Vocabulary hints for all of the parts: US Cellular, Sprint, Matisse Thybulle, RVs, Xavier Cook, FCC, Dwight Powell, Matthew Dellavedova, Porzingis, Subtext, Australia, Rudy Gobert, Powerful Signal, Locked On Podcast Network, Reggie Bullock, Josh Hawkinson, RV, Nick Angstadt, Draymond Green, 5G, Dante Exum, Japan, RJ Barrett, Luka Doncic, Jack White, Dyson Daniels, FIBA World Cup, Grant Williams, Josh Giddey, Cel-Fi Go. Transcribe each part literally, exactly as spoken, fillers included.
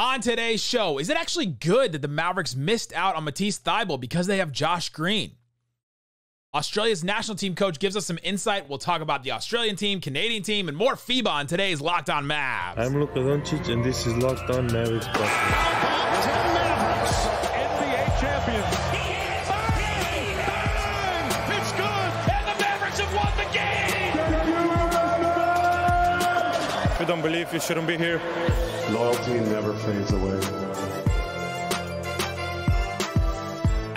On today's show, is it actually good that the Mavericks missed out on Matisse Thybulle because they have Josh Green? Australia's national team coach gives us some insight. We'll talk about the Australian team, Canadian team, and more FIBA on today's Locked On Mavs. I'm Luka Doncic, and this is Locked On Mavericks. How about the Mavericks, N B A champions? Bang! Bang! It's good! And the Mavericks have won the game! If you don't believe, you shouldn't be here. Loyalty never fades away.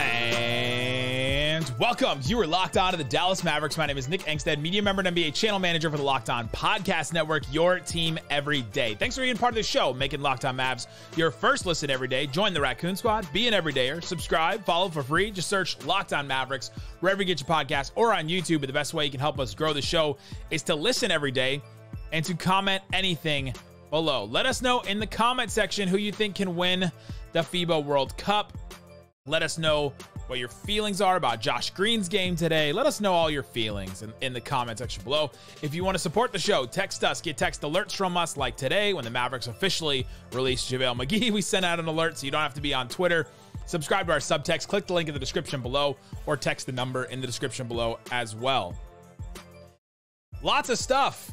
And welcome. You are locked on to the Dallas Mavericks. My name is Nick Angstadt, media member and N B A channel manager for the Locked On Podcast Network, your team every day. Thanks for being part of the show, making Locked On Mavs your first listen every day. Join the Raccoon Squad, be an everydayer, subscribe, follow for free. Just search Locked On Mavericks wherever you get your podcast or on YouTube. But the best way you can help us grow the show is to listen every day and to comment anything below. Let us know in the comment section who you think can win the FIBA World Cup. Let us know what your feelings are about Josh Green's game today. Let us know all your feelings in, in the comment section below. If you want to support the show, text us. Get text alerts from us, like today when the Mavericks officially released JaVale McGee. We sent out an alert so you don't have to be on Twitter. Subscribe to our subtext. Click the link in the description below or text the number in the description below as well. Lots of stuff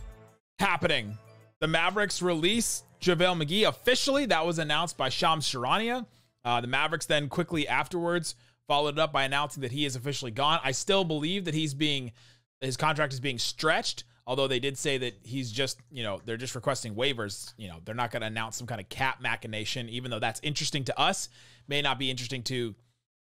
happening. The Mavericks release JaVale McGee officially. That was announced by Shams Charania. Uh, the Mavericks then quickly afterwards followed it up by announcing that he is officially gone. I still believe that he's being, his contract is being stretched, although they did say that he's just, you know, they're just requesting waivers. You know, they're not going to announce some kind of cap machination, even though that's interesting to us, may not be interesting to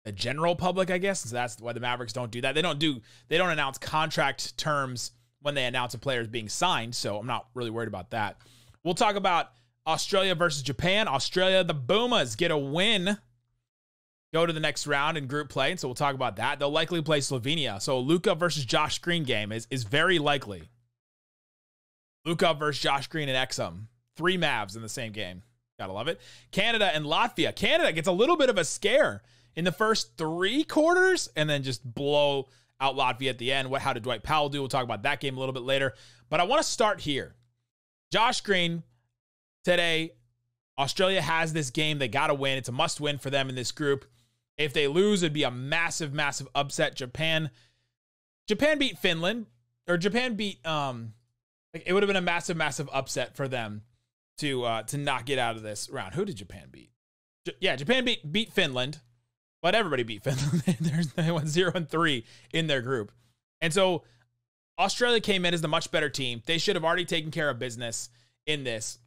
the general public, I guess. So that's why the Mavericks don't do that. They don't do, they don't announce contract terms when they announce a player is being signed, so I'm not really worried about that. We'll talk about Australia versus Japan. Australia, the Boomers, get a win, go to the next round in group play, and so we'll talk about that. They'll likely play Slovenia, so Luka versus Josh Green game is, is very likely. Luka versus Josh Green and Exum. Three Mavs in the same game. Gotta love it. Canada and Latvia. Canada gets a little bit of a scare in the first three quarters, and then just blow out Latvia at the end. What, how did Dwight Powell do? We'll talk about that game a little bit later, but I want to start here. Josh Green today, Australia has this game. They got to win. It's a must win for them in this group. If they lose, it'd be a massive, massive upset. Japan, Japan beat Finland or Japan beat, um, like it would have been a massive, massive upset for them to, uh, to not get out of this round. Who did Japan beat? J- yeah. Japan beat, beat Finland. But everybody beat Finland. They went zero and three in their group. And so Australia came in as the much better team. They should have already taken care of business in this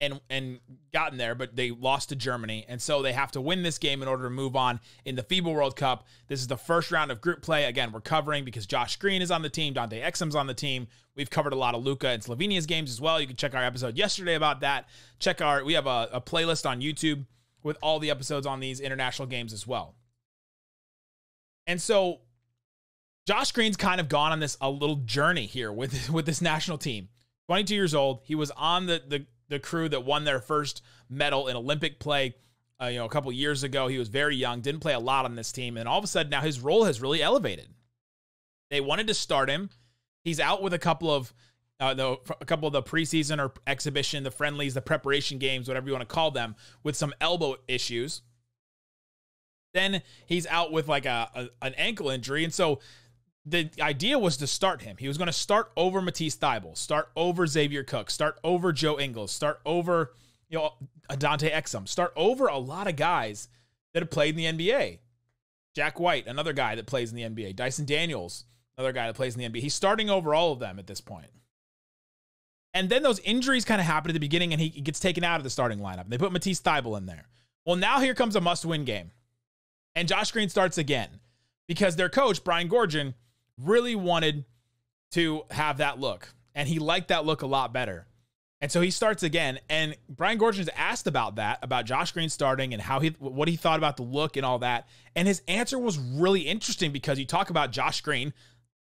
and, and gotten there, but they lost to Germany. And so they have to win this game in order to move on in the FIBA World Cup. This is the first round of group play. Again, we're covering because Josh Green is on the team. Dante Exum's on the team. We've covered a lot of Luka and Slovenia's games as well. You can check our episode yesterday about that. Check our, we have a, a playlist on YouTube with all the episodes on these international games as well. And so Josh Green's kind of gone on this a little journey here with, with this national team. twenty-two years old. He was on the, the, the crew that won their first medal in Olympic play uh, you know, a couple years ago. He was very young, didn't play a lot on this team. And all of a sudden now his role has really elevated. They wanted to start him. He's out with a couple of, Uh, the, a couple of the preseason or exhibition, the friendlies, the preparation games, whatever you want to call them, with some elbow issues. Then he's out with like a, a an ankle injury. And so the idea was to start him. He was going to start over Matisse Thybulle, start over Xavier Cook, start over Joe Ingles, start over, you know, Dante Exum, start over a lot of guys that have played in the N B A. Jack White, another guy that plays in the N B A. Dyson Daniels, another guy that plays in the N B A. He's starting over all of them at this point. And then those injuries kind of happen at the beginning and he gets taken out of the starting lineup. They put Matisse Thybulle in there. Well, now here comes a must-win game. And Josh Green starts again because their coach, Brian Goorjian, really wanted to have that look. And he liked that look a lot better. And so he starts again. And Brian Goorjian's asked about that, about Josh Green starting and how he, what he thought about the look and all that. And his answer was really interesting because you talk about Josh Green,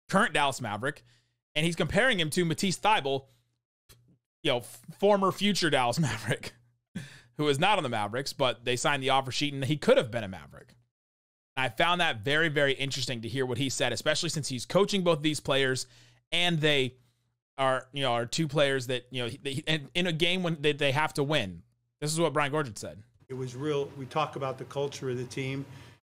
current Dallas Maverick, and he's comparing him to Matisse Thybulle, you know, former future Dallas Maverick, who is not on the Mavericks, but they signed the offer sheet and he could have been a Maverick. And I found that very, very interesting to hear what he said, especially since he's coaching both these players and they are, you know, are two players that, you know, they, and in a game when they, they have to win, This is what Brian Goorjian said. It was real. We talk about the culture of the team.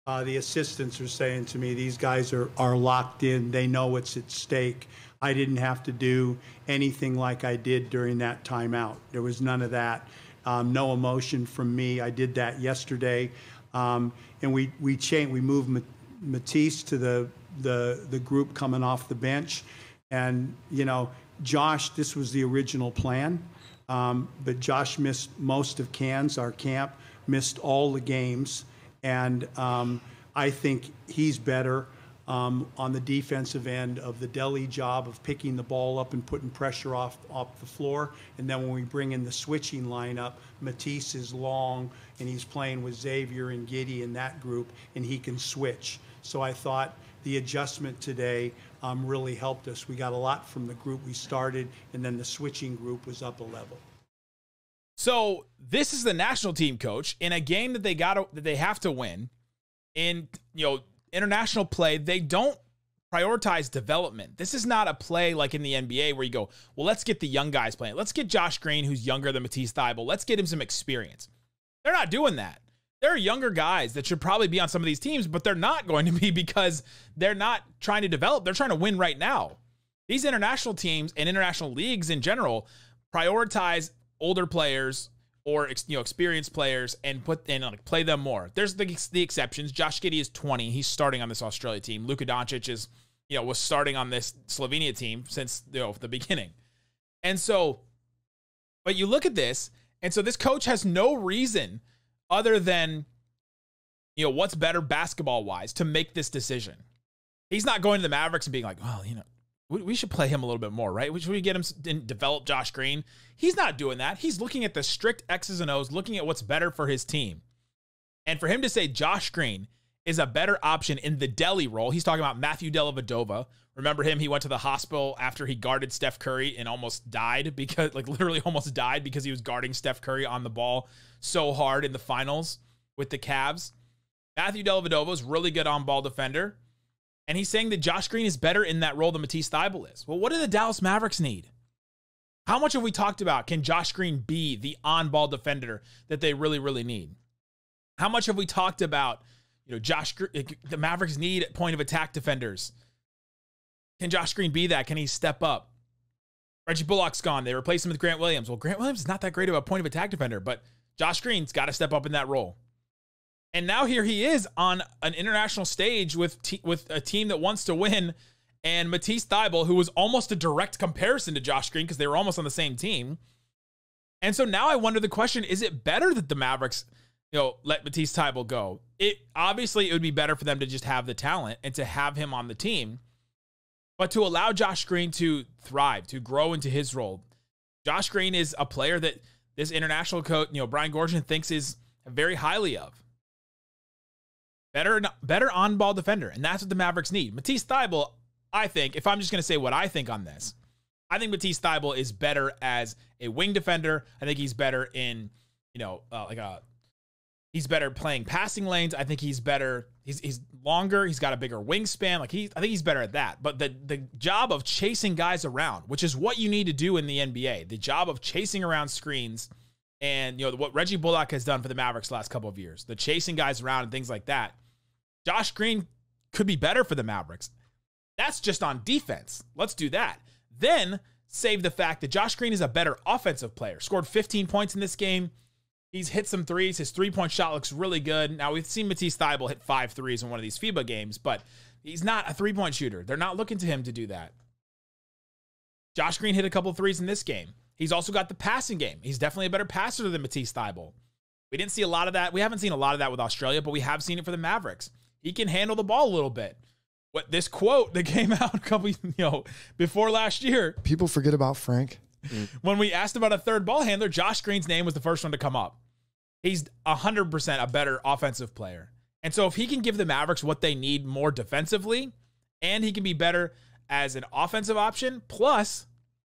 Uh, the assistants are saying to me, these guys are, are locked in. They know what's at stake. I didn't have to do anything like I did during that timeout. There was none of that. Um, no emotion from me. I did that yesterday. Um, and we we changed, we moved Matisse to the, the the group coming off the bench. And, you know, Josh, this was the original plan. Um, but Josh missed most of Cannes, our camp, missed all the games. And um, I think he's better um, on the defensive end of the Delly job of picking the ball up and putting pressure off, off the floor. And then when we bring in the switching lineup, Matisse is long, and he's playing with Xavier and Giddey in that group, and he can switch. So I thought the adjustment today um, really helped us. We got a lot from the group we started, and then the switching group was up a level. So this is the national team coach in a game that they got to, that they have to win in, you know, international play. They don't prioritize development. This is not a play like in the N B A where you go, well, let's get the young guys playing. Let's get Josh Green, who's younger than Matisse Thybulle. Let's get him some experience. They're not doing that. There are younger guys that should probably be on some of these teams, but they're not going to be because they're not trying to develop. They're trying to win right now. These international teams and international leagues in general prioritize older players or, you know, experienced players and put in, like, play them more. There's the, the exceptions. Josh Giddey is twenty. He's starting on this Australia team. Luka Doncic is, you know, was starting on this Slovenia team since, you know, the beginning. And so, but you look at this, and so this coach has no reason other than, you know, what's better basketball-wise to make this decision. He's not going to the Mavericks and being like, well, you know, we should play him a little bit more, right? Should we get him to develop Josh Green? He's not doing that. He's looking at the strict X's and O's, looking at what's better for his team. And for him to say Josh Green is a better option in the Delly role, he's talking about Matthew Dellavedova. Remember him? He went to the hospital after he guarded Steph Curry and almost died because, like, literally almost died because he was guarding Steph Curry on the ball so hard in the finals with the Cavs. Matthew Dellavedova is really good on-ball defender. And he's saying that Josh Green is better in that role than Matisse Thybulle is. Well, what do the Dallas Mavericks need? How much have we talked about can Josh Green be the on-ball defender that they really, really need? How much have we talked about, you know, Josh, the Mavericks need point-of-attack defenders? Can Josh Green be that? Can he step up? Reggie Bullock's gone. They replaced him with Grant Williams. Well, Grant Williams is not that great of a point-of-attack defender, but Josh Green's got to step up in that role. And now here he is on an international stage with te with a team that wants to win, and Matisse Thybulle, who was almost a direct comparison to Josh Green because they were almost on the same team. And so now I wonder the question, is it better that the Mavericks, you know, let Matisse Thybulle go? It obviously it would be better for them to just have the talent and to have him on the team, but to allow Josh Green to thrive, to grow into his role. Josh Green is a player that this international coach, you know, Brian Goorjian thinks is very highly of. Better, better on-ball defender, and that's what the Mavericks need. Matisse Thybulle, I think, if I'm just going to say what I think on this, I think Matisse Thybulle is better as a wing defender. I think he's better in, you know, uh, like a, he's better playing passing lanes. I think he's better. He's he's longer. He's got a bigger wingspan. Like he, I think he's better at that. But the the job of chasing guys around, which is what you need to do in the N B A, the job of chasing around screens. And, you know, what Reggie Bullock has done for the Mavericks the last couple of years, the chasing guys around and things like that, Josh Green could be better for the Mavericks. That's just on defense. Let's do that. Then save the fact that Josh Green is a better offensive player. Scored fifteen points in this game. He's hit some threes. His three-point shot looks really good. Now, we've seen Matisse Thybulle hit five threes in one of these FIBA games, but he's not a three-point shooter. They're not looking to him to do that. Josh Green hit a couple of threes in this game. He's also got the passing game. He's definitely a better passer than Matisse Thybulle. We didn't see a lot of that. We haven't seen a lot of that with Australia, but we have seen it for the Mavericks. He can handle the ball a little bit. What this quote that came out a couple, you know, before last year. People forget about Frank. When we asked about a third ball handler, Josh Green's name was the first one to come up. He's one hundred percent a better offensive player. And so if he can give the Mavericks what they need more defensively, and he can be better as an offensive option, plus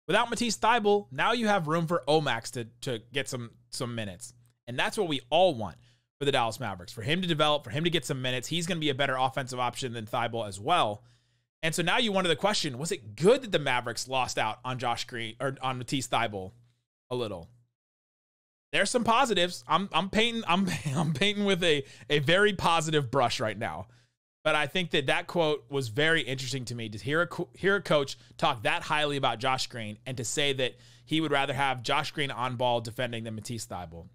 without Matisse Thybulle, now you have room for Omax to, to get some, some minutes. And that's what we all want for the Dallas Mavericks, for him to develop, for him to get some minutes. He's going to be a better offensive option than Thybulle as well. And so now you wonder the question, was it good that the Mavericks lost out on Josh Green or on Matisse Thybulle a little? there's some positives. I'm I'm painting I'm I'm painting with a a very positive brush right now. But I think that that quote was very interesting to me, to hear a, hear a coach talk that highly about Josh Green and to say that he would rather have Josh Green on ball defending than Matisse Thybulle.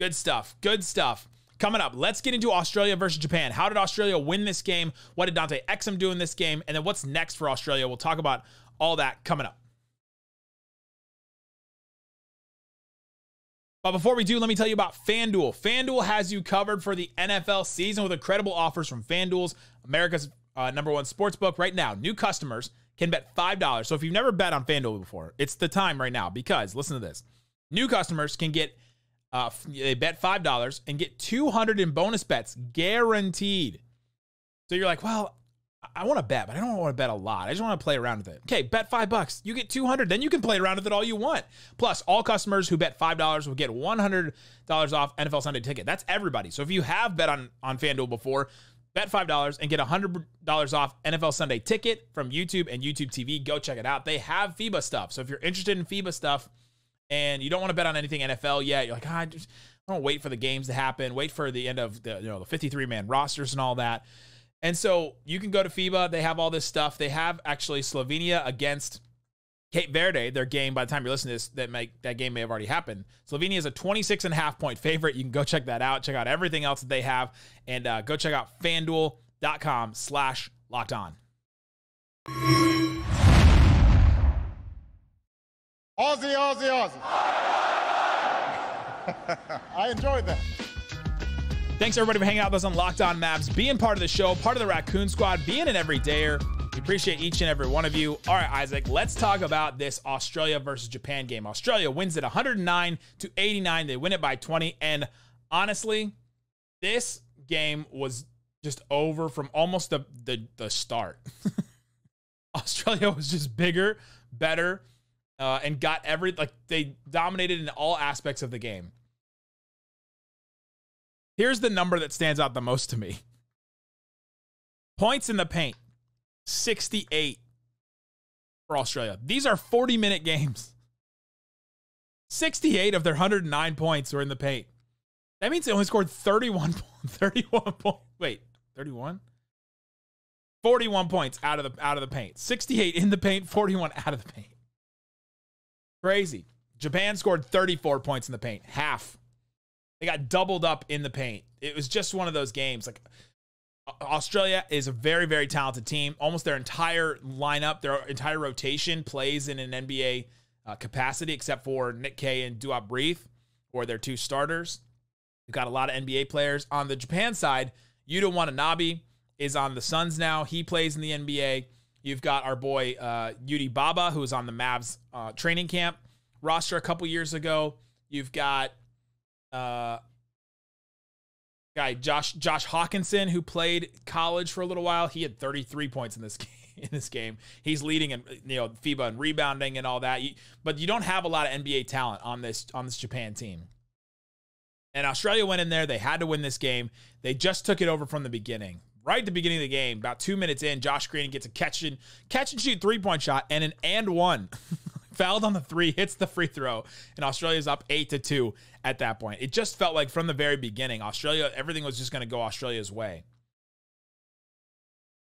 Good stuff. Good stuff. Coming up, let's get into Australia versus Japan. How did Australia win this game? What did Dante Exum do in this game? And then what's next for Australia? We'll talk about all that coming up. But before we do, let me tell you about FanDuel. FanDuel has you covered for the N F L season with incredible offers from FanDuel's America's uh, number one sportsbook. Right now, new customers can bet five dollars. So if you've never bet on FanDuel before, it's the time right now, because listen to this. New customers can get, uh, they bet five dollars and get two hundred in bonus bets guaranteed. So you're like, well, I want to bet, but I don't want to bet a lot. I just want to play around with it. Okay, bet five bucks. You get two hundred. Then you can play around with it all you want. Plus, all customers who bet five dollars will get one hundred dollars off N F L Sunday ticket. That's everybody. So if you have bet on, on FanDuel before, bet five dollars and get one hundred dollars off N F L Sunday ticket from YouTube and YouTube T V. Go check it out. They have FIBA stuff. So if you're interested in FIBA stuff and you don't want to bet on anything N F L yet, you're like, I just I don't wait for the games to happen. Wait for the end of the, you know, the fifty-three man rosters and all that. And so you can go to FIBA. They have all this stuff. They have actually Slovenia against Cape Verde, their game. By the time you're listening to this, that, may, that game may have already happened. Slovenia is a twenty-six and a half point favorite. You can go check that out. Check out everything else that they have. And uh, go check out FanDuel.com slash locked on. Aussie, Aussie, Aussie. I enjoyed that. Thanks, everybody, for hanging out with us on Locked On Mavs, being part of the show, part of the Raccoon Squad, being an everydayer. We appreciate each and every one of you. All right, Isaac, let's talk about this Australia versus Japan game. Australia wins it one hundred nine to eighty-nine. They win it by twenty. And honestly, this game was just over from almost the, the, the start. Australia was just bigger, better, uh, and got every, like, they dominated in all aspects of the game. Here's the number that stands out the most to me. Points in the paint, sixty-eight for Australia. These are forty minute games. sixty-eight of their one hundred nine points were in the paint. That means they only scored thirty-one, thirty-one points. Wait, thirty-one? forty-one points out of the out of the paint. sixty-eight in the paint, forty-one out of the paint. Crazy. Japan scored thirty-four points in the paint, half. They got doubled up in the paint. It was just one of those games. Like, Australia is a very, very talented team. Almost their entire lineup, their entire rotation plays in an N B A uh, capacity, except for Nick Kay and Duop Reath, or their two starters. You've got a lot of N B A players. On the Japan side, Yuta Watanabe is on the Suns now. He plays in the N B A. You've got our boy uh, Yudi Baba, who was on the Mavs uh, training camp roster a couple years ago. You've got... Uh, guy Josh Josh Hawkinson, who played college for a little while. He had thirty-three points in this game, in this game. He's leading in, you know, FIBA and rebounding and all that. You, but you don't have a lot of N B A talent on this on this Japan team. And Australia went in there. They had to win this game. They just took it over from the beginning. Right at the beginning of the game, about two minutes in, Josh Green gets a catch and catch and shoot three point shot and an and one. Fouled on the three, hits the free throw, and Australia's up eight to two at that point. It just felt like from the very beginning, Australia, everything was just going to go Australia's way.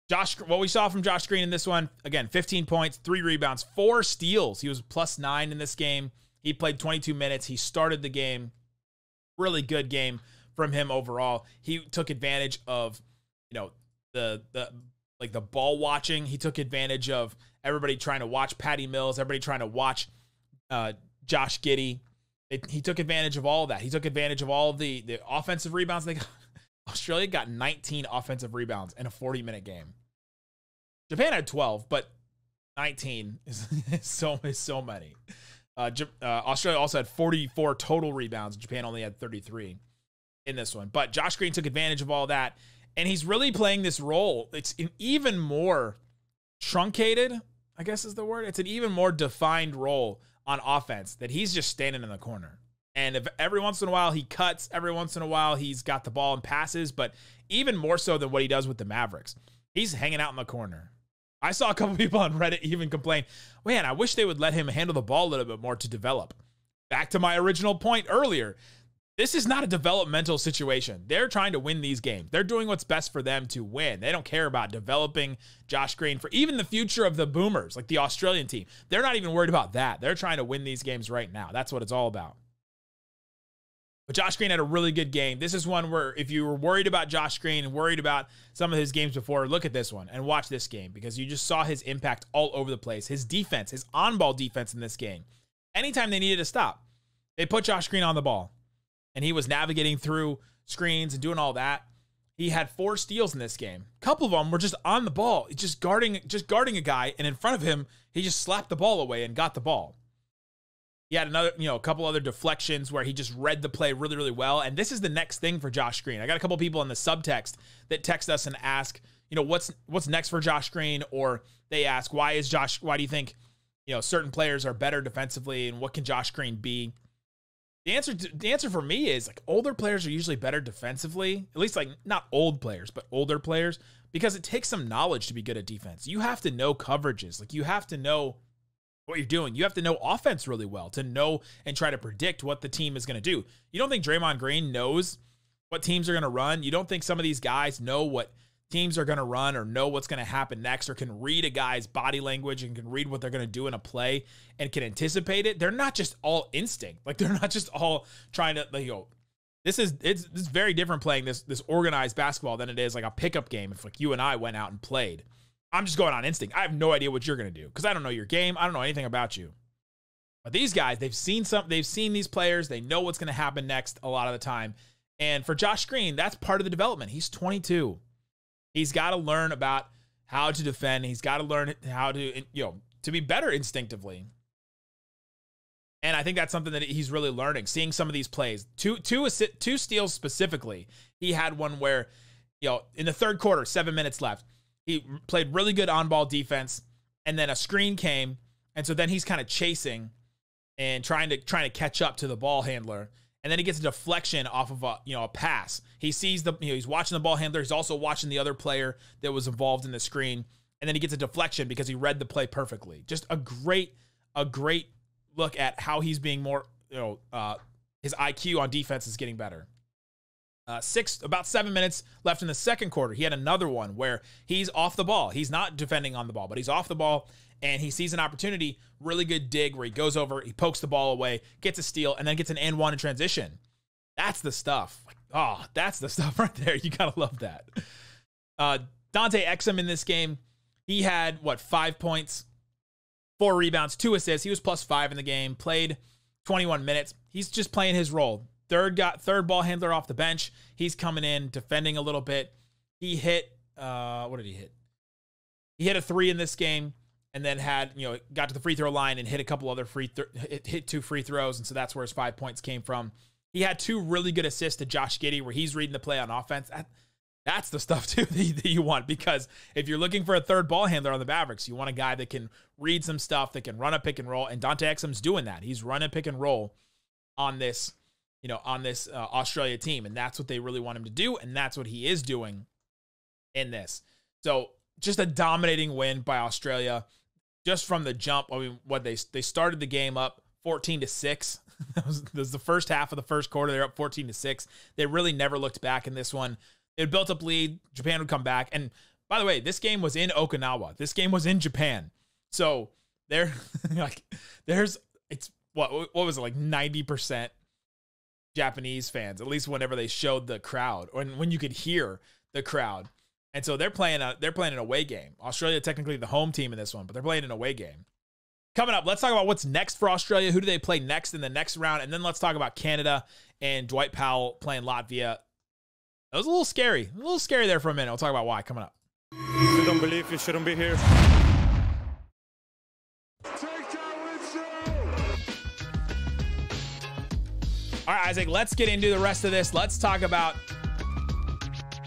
Josh, what we saw from Josh Green in this one, again, fifteen points, three rebounds, four steals. He was plus nine in this game. He played twenty-two minutes. He started the game. Really good game from him overall. He took advantage of, you know, the the like the ball watching. He took advantage of everybody trying to watch Patty Mills, everybody trying to watch uh, Josh Giddey. It, he took advantage of all of that. He took advantage of all the, the offensive rebounds. They got, Australia got nineteen offensive rebounds in a forty minute game. Japan had twelve, but nineteen is, is, so, is so many. Uh, uh, Australia also had forty-four total rebounds. Japan only had thirty-three in this one. But Josh Green took advantage of all that, and he's really playing this role. It's an even more truncated, I guess is the word. It's an even more defined role on offense, that he's just standing in the corner. And if every once in a while he cuts, every once in a while he's got the ball and passes, but even more so than what he does with the Mavericks, he's hanging out in the corner. I saw a couple people on Reddit even complain, man, I wish they would let him handle the ball a little bit more to develop. back to my original point earlier, this is not a developmental situation. They're trying to win these games. They're doing what's best for them to win. They don't care about developing Josh Green for even the future of the Boomers, like the Australian team. They're not even worried about that. They're trying to win these games right now. That's what it's all about. But Josh Green had a really good game. This is one where if you were worried about Josh Green and worried about some of his games before, look at this one and watch this game, because you just saw his impact all over the place. His defense, his on-ball defense in this game. Anytime they needed a stop, they put Josh Green on the ball, and he was navigating through screens and doing all that. He had four steals in this game. A couple of them were just on the ball, just guarding, just guarding a guy, and in front of him, he just slapped the ball away and got the ball. He had another, you know, a couple other deflections where he just read the play really, really well. And this is the next thing for Josh Green. I got a couple of people in the subtext that text us and ask, you know, what's what's next for Josh Green, or they ask, why is Josh? Why do you think, you know, certain players are better defensively, and what can Josh Green be? The answer, to, the answer for me is, like, older players are usually better defensively, at least, like, not old players, but older players, because it takes some knowledge to be good at defense. You have to know coverages. Like, you have to know what you're doing. You have to know offense really well to know and try to predict what the team is going to do. You don't think Draymond Green knows what teams are going to run? You don't think some of these guys know what teams are going to run or know what's going to happen next, or can read a guy's body language and can read what they're going to do in a play and can anticipate it? They're not just all instinct. Like, they're not just all trying to, like, you know, this is, it's, it's very different playing this, this organized basketball than it is like a pickup game. If, like, you and I went out and played, I'm just going on instinct. I have no idea what you're going to do, 'cause I don't know your game. I don't know anything about you. But these guys, they've seen some, they've seen these players. They know what's going to happen next a lot of the time. And for Josh Green, that's part of the development. He's twenty-two. He's got to learn about how to defend. He's got to learn how to, you know, to be better instinctively. And I think that's something that he's really learning, seeing some of these plays. Two, two, assist, two steals specifically. He had one where, you know, in the third quarter, seven minutes left, he played really good on-ball defense, and then a screen came, and so then he's kind of chasing and trying to trying to catch up to the ball handler. And then he gets a deflection off of a, you know, a pass. He sees the, you know, he's watching the ball handler. He's also watching the other player that was involved in the screen. And then he gets a deflection because he read the play perfectly. Just a great, a great look at how he's being more, you know, uh, his I Q on defense is getting better. Uh, six, about seven minutes left in the second quarter. He had another one where he's off the ball. He's not defending on the ball, but he's off the ball. And he sees an opportunity, really good dig where he goes over, he pokes the ball away, gets a steal, and then gets an and one in transition. That's the stuff. Like, oh, that's the stuff right there. You got to love that. Uh, Dante Exum in this game, he had, what, five points, four rebounds, two assists. He was plus five in the game, played twenty-one minutes. He's just playing his role. Third got third ball handler off the bench. He's coming in, defending a little bit. He hit, uh, what did he hit? He hit a three in this game. And then had, you know, got to the free throw line and hit a couple other free, th- hit, hit two free throws. And so that's where his five points came from. He had two really good assists to Josh Giddey where he's reading the play on offense. That, that's the stuff too that you want, because if you're looking for a third ball handler on the Mavericks, you want a guy that can read some stuff, that can run a pick and roll. And Dante Exum's doing that. He's running pick and roll on this, you know, on this uh, Australia team. And that's what they really want him to do. And that's what he is doing in this. So just a dominating win by Australia. Just from the jump, I mean, what they they started the game up fourteen to six. That was, that was the first half of the first quarter. They're up fourteen to six. They really never looked back in this one. They built up lead. Japan would come back. And by the way, this game was in Okinawa. This game was in Japan. So there, like, there's it's what what was it like ninety percent Japanese fans, at least whenever they showed the crowd, or when, when you could hear the crowd. And so they're playing a they're playing an away game. Australia technically the home team in this one, but they're playing an away game. Coming up, let's talk about what's next for Australia. Who do they play next in the next round? And then let's talk about Canada and Dwight Powell playing Latvia. That was a little scary. A little scary there for a minute. We'll talk about why coming up. If you don't believe, you shouldn't be here. All right, Isaac, let's get into the rest of this. Let's talk about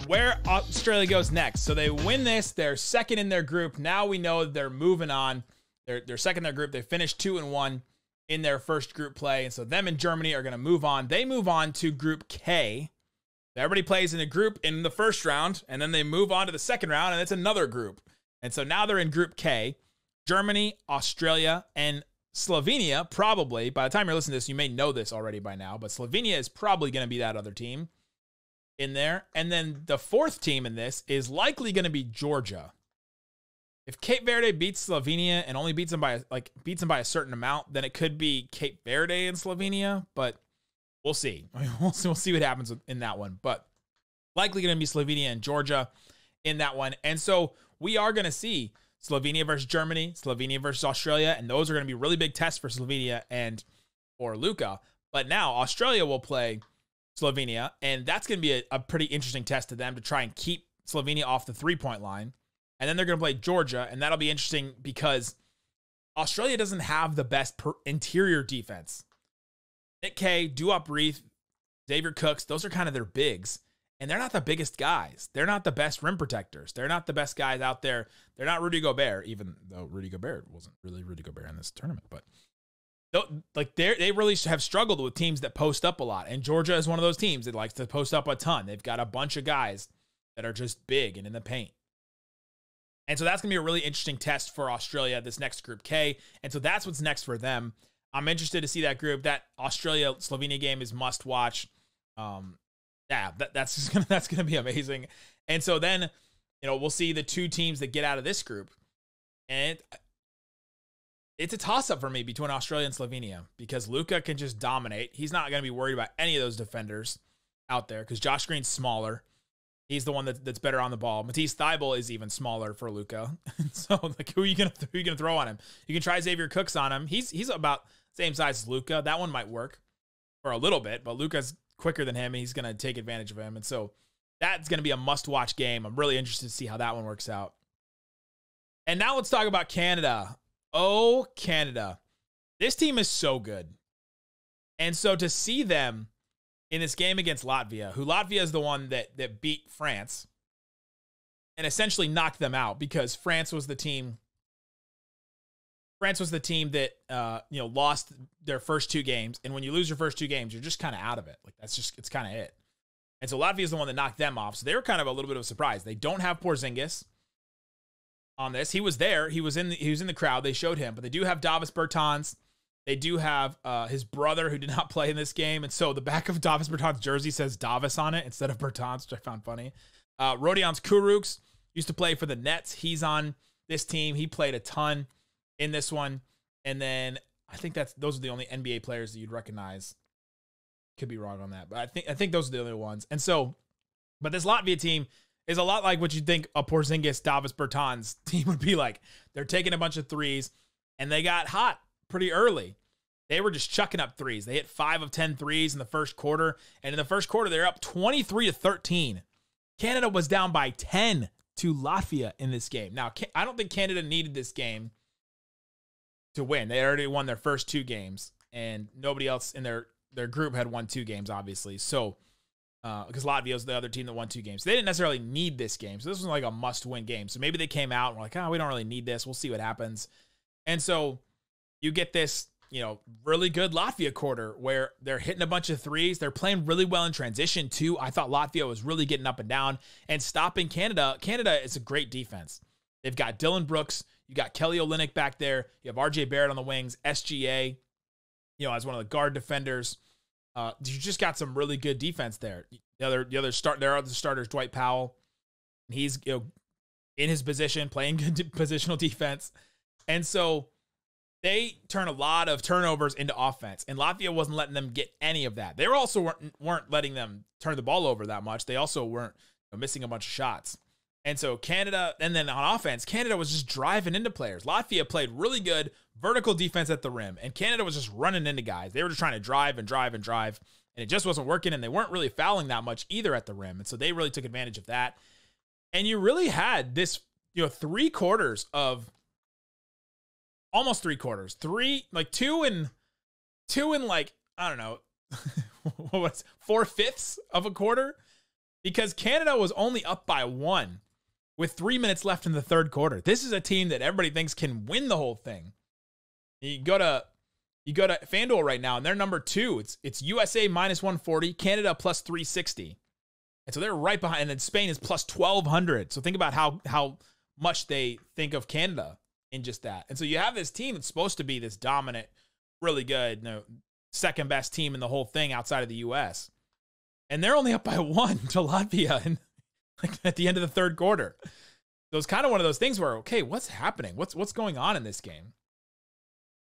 where Australia goes next. So they win this. They're second in their group. Now we know they're moving on. They're, they're second in their group. They finished two and one in their first group play. And so them and Germany are going to move on. They move on to Group K. Everybody plays in a group in the first round, and then they move on to the second round, and it's another group. And so now they're in Group K. Germany, Australia, and Slovenia, probably, by the time you're listening to this, you may know this already by now, but Slovenia is probably going to be that other team in there. And then the fourth team in this is likely going to be Georgia. If Cape Verde beats Slovenia and only beats them by like beats them by a certain amount, then it could be Cape Verde and Slovenia, but we'll see. I mean, we'll see, we'll see what happens in that one, but likely going to be Slovenia and Georgia in that one. And so we are going to see Slovenia versus Germany, Slovenia versus Australia, and those are going to be really big tests for Slovenia and for Luka. But now Australia will play Slovenia, and that's going to be a, a pretty interesting test to them to try and keep Slovenia off the three-point line. And then they're going to play Georgia, and that'll be interesting because Australia doesn't have the best per interior defense. Nick Kay, Duop Reath, Xavier Cook, those are kind of their bigs. And they're not the biggest guys. They're not the best rim protectors. They're not the best guys out there. They're not Rudy Gobert, even though Rudy Gobert wasn't really Rudy Gobert in this tournament. But like they they really have struggled with teams that post up a lot. And Georgia is one of those teams that likes to post up a ton. They've got a bunch of guys that are just big and in the paint. And so that's going to be a really interesting test for Australia, this next Group K. And so that's what's next for them. I'm interested to see that group. That Australia-Slovenia game is must-watch. Um... Yeah, that, that's just gonna that's gonna be amazing. And so then, you know, we'll see the two teams that get out of this group, and it, it's a toss-up for me between Australia and Slovenia because Luka can just dominate. He's not gonna be worried about any of those defenders out there because Josh Green's smaller. He's the one that, that's better on the ball. Matisse Thybulle is even smaller for Luka. So like, who are you gonna who are you gonna throw on him? You can try Xavier Cooks on him. He's he's about same size as Luka. That one might work for a little bit, but Luka's quicker than him, and he's going to take advantage of him. And so that's going to be a must-watch game. I'm really interested to see how that one works out. And now let's talk about Canada. Oh, Canada. This team is so good. And so to see them in this game against Latvia, who Latvia is the one that, that beat France and essentially knocked them out because France was the team France was the team that, uh, you know, lost their first two games. And when you lose your first two games, you're just kind of out of it. Like, that's just, it's kind of it. And so Latvia is the one that knocked them off. So they were kind of a little bit of a surprise. They don't have Porzingis on this. He was there. He was in the, he was in the crowd. They showed him. But they do have Davis Bertans. They do have uh, his brother who did not play in this game. And so the back of Davis Bertans' jersey says Davis on it instead of Bertans, which I found funny. Uh, Rodions Kurucs used to play for the Nets. He's on this team. He played a ton in this one. And then I think that's, those are the only N B A players that you'd recognize. Could be wrong on that, but I think, I think those are the only ones. And so, but this Latvia team is a lot like what you'd think a Porzingis, Davis Bertans team would be like. They're taking a bunch of threes and they got hot pretty early. They were just chucking up threes. They hit five of ten threes in the first quarter. And in the first quarter, they're up twenty-three to thirteen. Canada was down by ten to Latvia in this game. Now, I don't think Canada needed this game to win. They already won their first two games, and nobody else in their their group had won two games, obviously. So, uh, because Latvia is the other team that won two games, so they didn't necessarily need this game. So this was like a must-win game. So maybe they came out and were like, "Oh, we don't really need this. We'll see what happens." And so you get this, you know, really good Latvia quarter where they're hitting a bunch of threes. They're playing really well in transition too. I thought Latvia was really getting up and down and stopping Canada. Canada is a great defense. They've got Dylan Brooks. You got Kelly Olynyk back there. You have R J Barrett on the wings, S G A, you know, as one of the guard defenders. Uh, you just got some really good defense there. The other, the other start, there are the starters, Dwight Powell. He's, you know, in his position, playing good positional defense. And so they turn a lot of turnovers into offense. And Latvia wasn't letting them get any of that. They were also weren't, weren't letting them turn the ball over that much. They also weren't you know, missing a bunch of shots. And so Canada, and then on offense, Canada was just driving into players. Latvia played really good vertical defense at the rim, and Canada was just running into guys. They were just trying to drive and drive and drive, and it just wasn't working, and they weren't really fouling that much either at the rim. And so they really took advantage of that. And you really had this, you know, three quarters of, almost three quarters, three, like two and, two and like, I don't know, what was four-fifths of a quarter? Because Canada was only up by one with three minutes left in the third quarter. This is a team that everybody thinks can win the whole thing. You go to you go to FanDuel right now, and they're number two. It's it's U S A minus one forty, Canada plus three sixty. And so they're right behind, and then Spain is plus twelve hundred. So think about how how much they think of Canada in just that. And so you have this team that's supposed to be this dominant, really good, you know, second best team in the whole thing outside of the U S And they're only up by one to Latvia in, like, at the end of the third quarter. So it's kind of one of those things where, okay, what's happening? What's, what's going on in this game?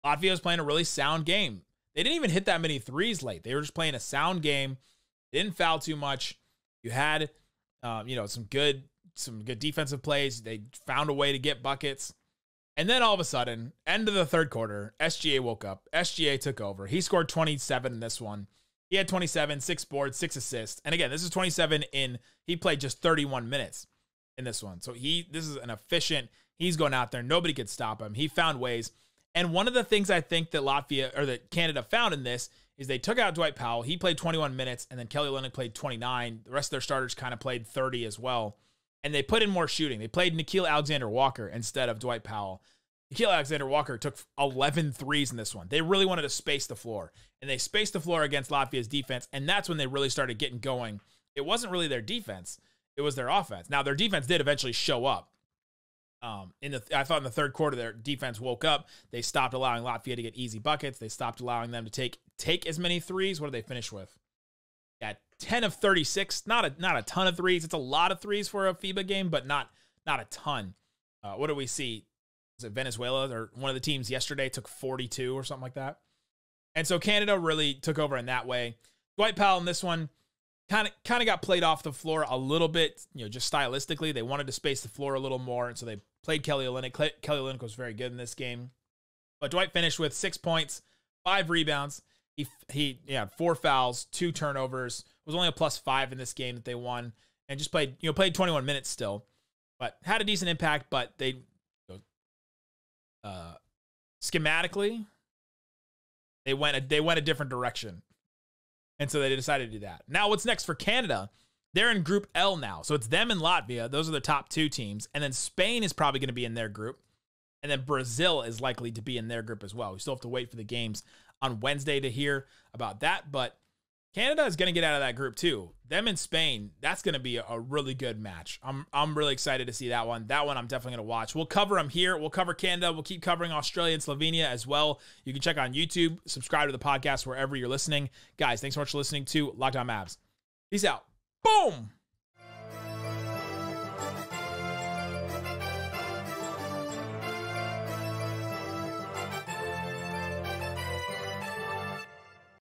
Latvia was playing a really sound game. They didn't even hit that many threes late. They were just playing a sound game. They didn't foul too much. You had, um, you know, some good, some good defensive plays. They found a way to get buckets. And then all of a sudden, end of the third quarter, S G A woke up. S G A took over. He scored twenty-seven in this one. He had twenty-seven, six boards, six assists. And again, this is twenty-seven in, he played just thirty-one minutes in this one. So he, this is an efficient, he's going out there. Nobody could stop him. He found ways. And one of the things I think that Latvia or that Canada found in this is they took out Dwight Powell. He played twenty-one minutes, and then Kelly Olynyk played twenty-nine. The rest of their starters kind of played thirty as well. And they put in more shooting. They played Nickeil Alexander-Walker instead of Dwight Powell. Nickeil Alexander-Walker took eleven threes in this one. They really wanted to space the floor. And they spaced the floor against Latvia's defense, and that's when they really started getting going. It wasn't really their defense. It was their offense. Now, their defense did eventually show up. Um, in the, I thought in the third quarter, their defense woke up. They stopped allowing Latvia to get easy buckets. They stopped allowing them to take take as many threes. What did they finish with? Got ten of thirty-six. Not a not a ton of threes. It's a lot of threes for a FIBA game, but not not a ton. Uh, what do we see? Was it Venezuela or one of the teams yesterday took forty-two or something like that? And so Canada really took over in that way. Dwight Powell in this one kind of kind of got played off the floor a little bit. You know, just stylistically, they wanted to space the floor a little more, and so they played Kelly Olynyk. Kelly Olynyk was very good in this game. But Dwight finished with six points, five rebounds. He, he yeah, four fouls, two turnovers. It was only a plus five in this game that they won, and just played, you know, played twenty-one minutes still, but had a decent impact. But they, uh, schematically, they went a, they went a different direction. And so they decided to do that. Now what's next for Canada? They're in Group L now. So it's them and Latvia. Those are the top two teams. And then Spain is probably going to be in their group. And then Brazil is likely to be in their group as well. We still have to wait for the games on Wednesday to hear about that. But Canada is going to get out of that group too. Them and Spain, that's going to be a really good match. I'm, I'm really excited to see that one. That one I'm definitely going to watch. We'll cover them here. We'll cover Canada. We'll keep covering Australia and Slovenia as well. You can check on YouTube. Subscribe to the podcast wherever you're listening. Guys, thanks so much for listening to Locked On Mavs. Peace out. Boom!